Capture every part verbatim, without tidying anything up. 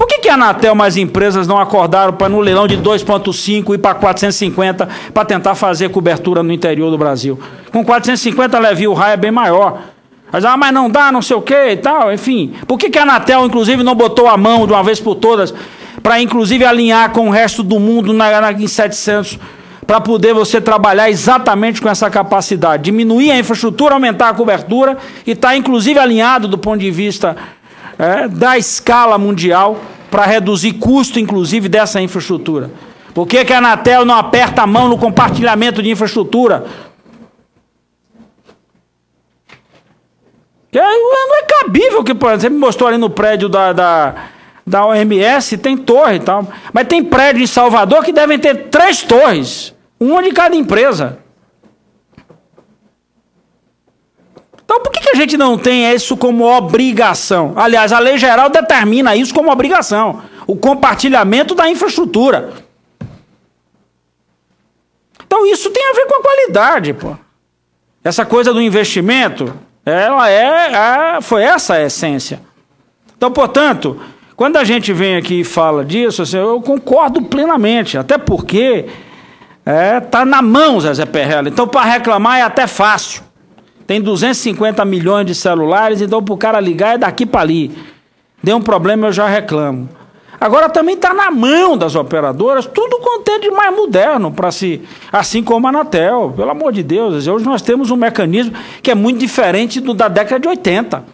Por que que a Anatel mais empresas não acordaram para no leilão de dois ponto cinco ir para quatrocentos e cinquenta para tentar fazer cobertura no interior do Brasil? Com quatrocentos e cinquenta alevia o raio é bem maior. Mas, ah, mas não dá, não sei o que e tal, enfim. Por que que a Anatel, inclusive, não botou a mão de uma vez por todas para, inclusive, alinhar com o resto do mundo na, na, em setecentos para poder você trabalhar exatamente com essa capacidade? Diminuir a infraestrutura, aumentar a cobertura e estar, tá, inclusive, alinhado do ponto de vista é, da escala mundial para reduzir custo, inclusive, dessa infraestrutura. Por que que a Anatel não aperta a mão no compartilhamento de infraestrutura? É, não é cabível que, por exemplo, me mostrou ali no prédio da, da, da O M S, tem torre e tal. Mas tem prédio em Salvador que devem ter três torres, uma de cada empresa. Então por que que a gente não tem isso como obrigação? Aliás, a lei geral determina isso como obrigação, o compartilhamento da infraestrutura. Então isso tem a ver com a qualidade, pô. Essa coisa do investimento... Ela é a, foi essa a essência. Então, portanto, quando a gente vem aqui e fala disso, assim, eu concordo plenamente, até porque está é, na mão, Zé Perrela. Então, para reclamar é até fácil. Tem duzentos e cinquenta milhões de celulares, então para o cara ligar é daqui para ali. Deu um problema, eu já reclamo. Agora também está na mão das operadoras tudo quanto é de mais moderno para si, assim como a Anatel. Pelo amor de Deus, hoje nós temos um mecanismo que é muito diferente do da década de oitenta.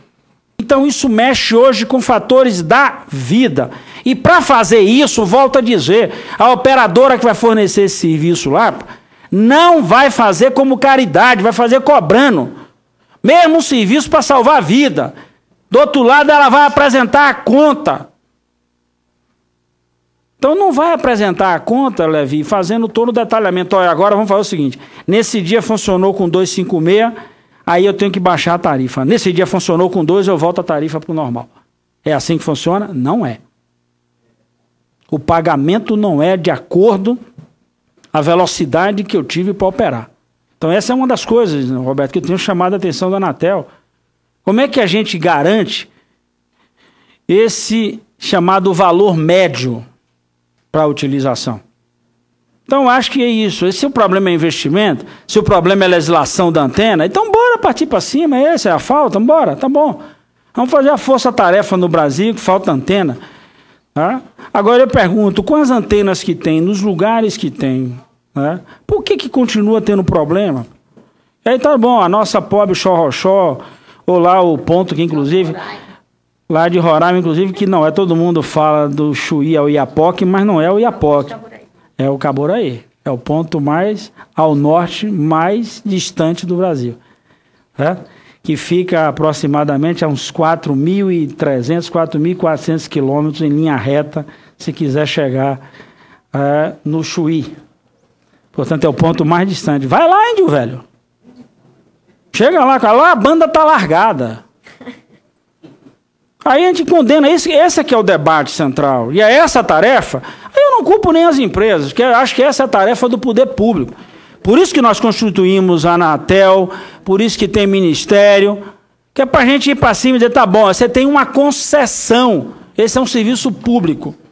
Então isso mexe hoje com fatores da vida. E para fazer isso, volto a dizer, a operadora que vai fornecer esse serviço lá não vai fazer como caridade, vai fazer cobrando. Mesmo um serviço para salvar a vida. Do outro lado, ela vai apresentar a conta. Então não vai apresentar a conta, Levi, fazendo todo o detalhamento. Olha, agora vamos fazer o seguinte, nesse dia funcionou com dois vírgula cinquenta e seis, aí eu tenho que baixar a tarifa. Nesse dia funcionou com dois, eu volto a tarifa para o normal. É assim que funciona? Não é. O pagamento não é de acordo à velocidade que eu tive para operar. Então essa é uma das coisas, Roberto, que eu tenho chamado a atenção da Anatel. Como é que a gente garante esse chamado valor médio para a utilização? Então acho que é isso. Se o problema é investimento, se o problema é legislação da antena, então bora partir para cima, essa é a falta, bora, tá bom. Vamos fazer a força-tarefa no Brasil, que falta antena. Tá? Agora eu pergunto, com as antenas que tem, nos lugares que tem, né, por que que continua tendo problema? E aí tá bom, a nossa pobre Xorroxó, ou lá o ponto que inclusive... Lá de Roraima, inclusive, que não é todo mundo fala do Chuí ao Iapoque, mas não é o Iapoque. É o Caburaí. É o ponto mais ao norte, mais distante do Brasil. Né? Que fica aproximadamente a uns quatro mil e trezentos, quatro mil e quatrocentos quilômetros em linha reta, se quiser chegar é, no Chuí. Portanto, é o ponto mais distante. Vai lá, Índio Velho. Chega lá, cara. Lá a banda tá largada. Aí a gente condena, esse, esse aqui é o debate central. E é essa a tarefa, eu não culpo nem as empresas, porque acho que essa é a tarefa do poder público. Por isso que nós constituímos a Anatel, por isso que tem ministério, que é para a gente ir para cima e dizer, tá bom, você tem uma concessão, esse é um serviço público.